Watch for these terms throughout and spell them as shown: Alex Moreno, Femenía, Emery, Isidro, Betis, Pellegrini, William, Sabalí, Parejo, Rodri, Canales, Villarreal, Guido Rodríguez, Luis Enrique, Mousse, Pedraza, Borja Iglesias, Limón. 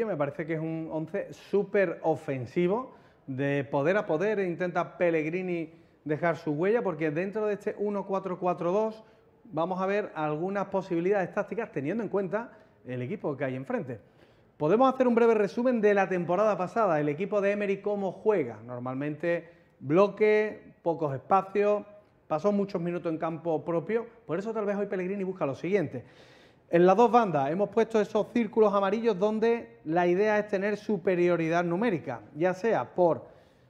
banquillo. Me parece que es un 11 súper ofensivo, de poder a poder. Intenta Pellegrini dejar su huella, porque dentro de este 1-4-4-2 vamos a ver algunas posibilidades tácticas teniendo en cuenta el equipo que hay enfrente. Podemos hacer un breve resumen de la temporada pasada, el equipo de Emery cómo juega. Normalmente bloque, pocos espacios, pasó muchos minutos en campo propio, por eso tal vez hoy Pellegrini busca lo siguiente. En las dos bandas hemos puesto esos círculos amarillos donde la idea es tener superioridad numérica, ya sea por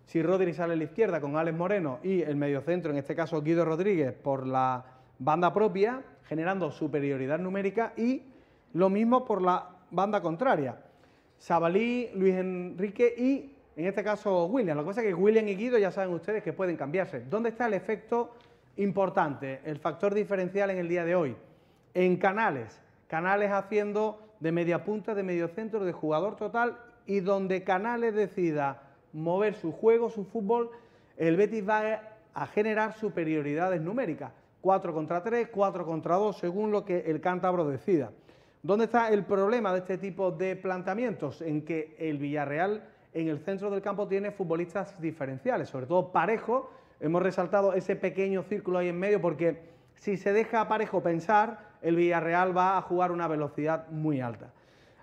si Rodri sale a la izquierda con Alex Moreno y el mediocentro, en este caso Guido Rodríguez, por la banda propia, generando superioridad numérica, y lo mismo por la banda contraria, Sabalí, Luis Enrique y en este caso William. Lo que pasa es que William y Guido ya saben ustedes que pueden cambiarse. ¿Dónde está el efecto importante, el factor diferencial en el día de hoy? En Canales. Canales haciendo de media punta, de medio centro, de jugador total, y donde Canales decida mover su juego, su fútbol, el Betis va a generar superioridades numéricas. 4 contra 3, 4 contra 2, según lo que el cántabro decida. ¿Dónde está el problema de este tipo de planteamientos? En que el Villarreal en el centro del campo tiene futbolistas diferenciales, sobre todo Parejo. Hemos resaltado ese pequeño círculo ahí en medio porque si se deja a Parejo pensar, el Villarreal va a jugar una velocidad muy alta.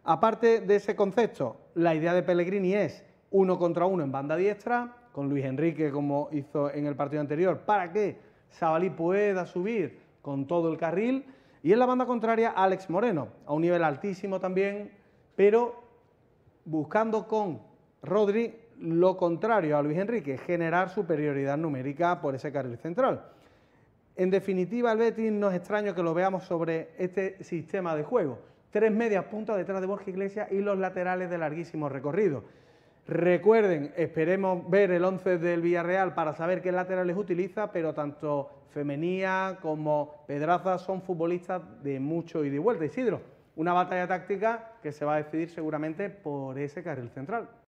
Aparte de ese concepto, la idea de Pellegrini es 1 contra 1 en banda diestra, con Luis Enrique como hizo en el partido anterior, para que Sabalí pueda subir con todo el carril, y en la banda contraria Alex Moreno, a un nivel altísimo también, pero buscando con Rodri lo contrario a Luis Enrique, generar superioridad numérica por ese carril central. En definitiva, el Betis no es extraño que lo veamos sobre este sistema de juego. 3 medias puntas detrás de Borja Iglesias y los laterales de larguísimo recorrido. Recuerden, esperemos ver el 11 del Villarreal para saber qué laterales utiliza, pero tanto Femenía como Pedraza son futbolistas de mucho ida y vuelta. Isidro, una batalla táctica que se va a decidir seguramente por ese carril central.